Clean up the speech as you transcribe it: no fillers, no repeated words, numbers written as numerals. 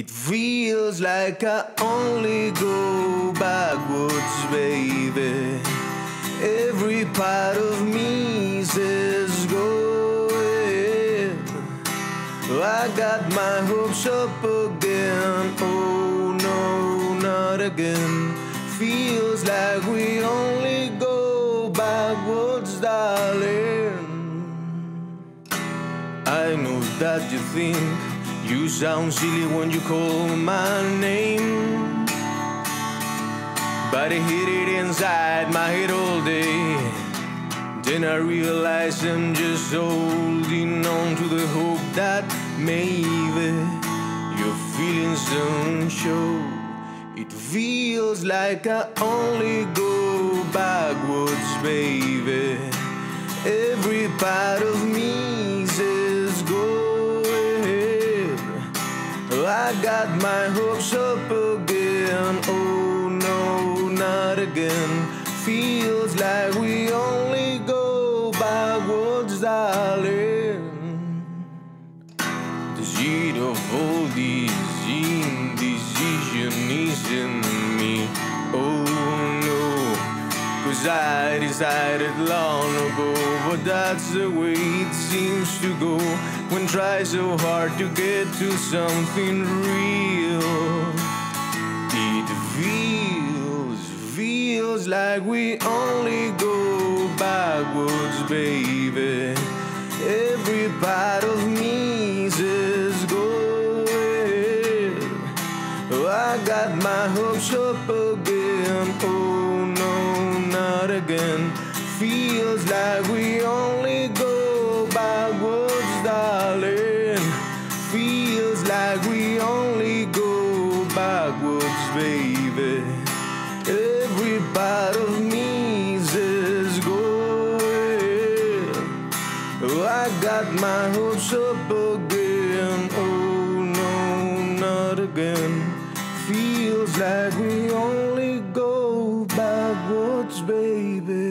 It feels like I only go backwards, baby. Every part of me says go ahead. I got my hopes up again. Oh no, not again. Feels like we only go backwards, darling. I know that you think you sound silly when you call my name, but I hid it inside my head all day. Then I realized I'm just holding on to the hope that maybe your feelings don't show. It feels like I only go backwards, baby. Every part of me says go. I got my hopes up again. Oh no, not again. Feels like we only go backwards, darling. The seed of all this indecision is in me. Oh no, 'cause I decided long ago, but that's the way it seems to go when try so hard to get to something real. It feels like we only go backwards, baby. Every part of me says go ahead. I got my hopes up again. Oh no, not again. Feels like we only go backwards, darling. Feels like we only go backwards, baby. Every part of me says go ahead. I got my hopes up again. Oh no, not again. Feels like we only go backwards, baby.